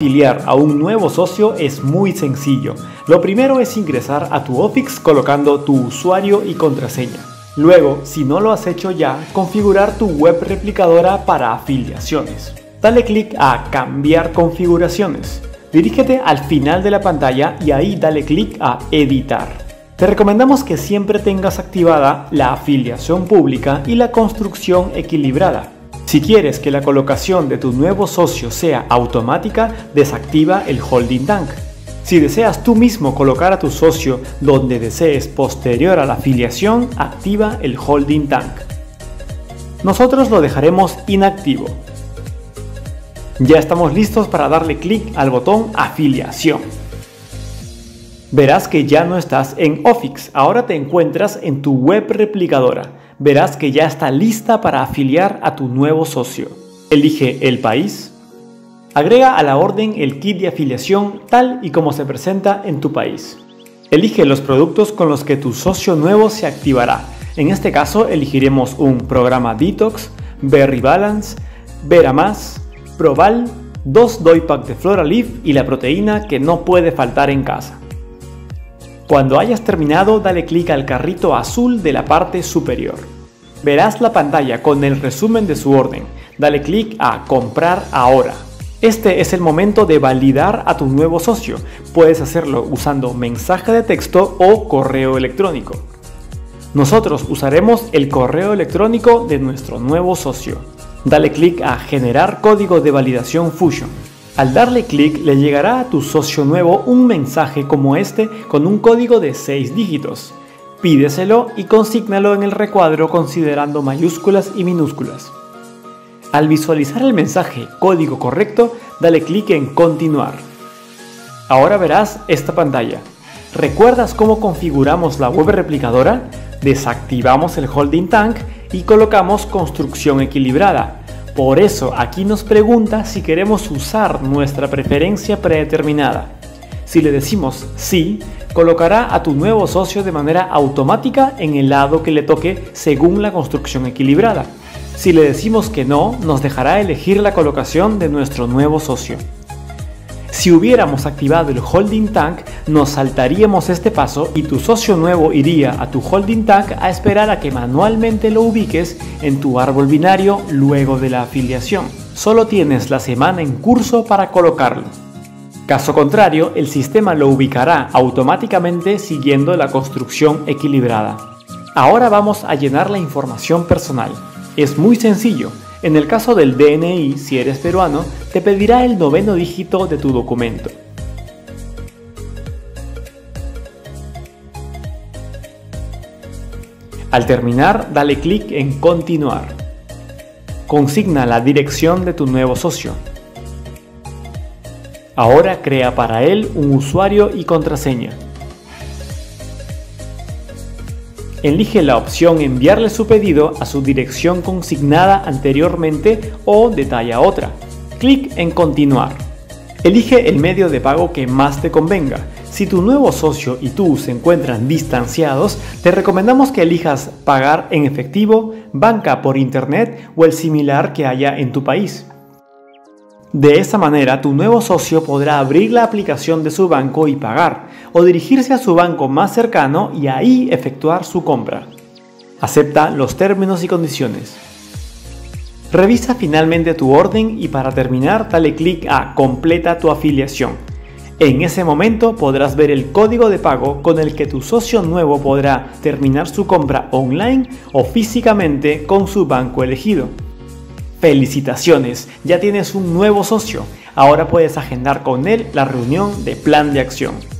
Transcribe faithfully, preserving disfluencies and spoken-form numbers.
Afiliar a un nuevo socio es muy sencillo. Lo primero es ingresar a tu Offix colocando tu usuario y contraseña. Luego, si no lo has hecho ya, configurar tu web replicadora para afiliaciones. Dale clic a Cambiar configuraciones. Dirígete al final de la pantalla y ahí dale clic a Editar. Te recomendamos que siempre tengas activada la afiliación pública y la construcción equilibrada. Si quieres que la colocación de tu nuevo socio sea automática, desactiva el Holding Tank. Si deseas tú mismo colocar a tu socio donde desees posterior a la afiliación, activa el Holding Tank. Nosotros lo dejaremos inactivo. Ya estamos listos para darle clic al botón Afiliación. Verás que ya no estás en Offix, ahora te encuentras en tu web replicadora. Verás que ya está lista para afiliar a tu nuevo socio. Elige el país. Agrega a la orden el kit de afiliación tal y como se presenta en tu país. Elige los productos con los que tu socio nuevo se activará. En este caso elegiremos un programa Detox, Berry Balance, Vera Más, Proval, dos doy pack de Flora Leaf y la proteína que no puede faltar en casa. Cuando hayas terminado, dale clic al carrito azul de la parte superior. Verás la pantalla con el resumen de su orden. Dale clic a Comprar ahora. Este es el momento de validar a tu nuevo socio. Puedes hacerlo usando mensaje de texto o correo electrónico. Nosotros usaremos el correo electrónico de nuestro nuevo socio. Dale clic a Generar código de validación Fusion. Al darle clic le llegará a tu socio nuevo un mensaje como este con un código de seis dígitos. Pídeselo y consígnalo en el recuadro considerando mayúsculas y minúsculas. Al visualizar el mensaje código correcto, dale clic en Continuar. Ahora verás esta pantalla. ¿Recuerdas cómo configuramos la web replicadora? Desactivamos el Holding Tank y colocamos construcción equilibrada. Por eso aquí nos pregunta si queremos usar nuestra preferencia predeterminada. Si le decimos sí, colocará a tu nuevo socio de manera automática en el lado que le toque según la construcción equilibrada. Si le decimos que no, nos dejará elegir la colocación de nuestro nuevo socio. Si hubiéramos activado el Holding Tank, nos saltaríamos este paso y tu socio nuevo iría a tu Holding Tank a esperar a que manualmente lo ubiques en tu árbol binario luego de la afiliación. Solo tienes la semana en curso para colocarlo. Caso contrario, el sistema lo ubicará automáticamente siguiendo la construcción equilibrada. Ahora vamos a llenar la información personal. Es muy sencillo. En el caso del D N I, si eres peruano, te pedirá el noveno dígito de tu documento. Al terminar, dale clic en Continuar. Consigna la dirección de tu nuevo socio. Ahora crea para él un usuario y contraseña. Elige la opción Enviarle su pedido a su dirección consignada anteriormente o detalla otra. Clic en Continuar. Elige el medio de pago que más te convenga. Si tu nuevo socio y tú se encuentran distanciados, te recomendamos que elijas pagar en efectivo, banca por internet o el similar que haya en tu país. De esa manera, tu nuevo socio podrá abrir la aplicación de su banco y pagar, o dirigirse a su banco más cercano y ahí efectuar su compra. Acepta los términos y condiciones. Revisa finalmente tu orden y para terminar, dale clic a Completa tu afiliación. En ese momento podrás ver el código de pago con el que tu socio nuevo podrá terminar su compra online o físicamente con su banco elegido. ¡Felicitaciones! Ya tienes un nuevo socio. Ahora puedes agendar con él la reunión de plan de acción.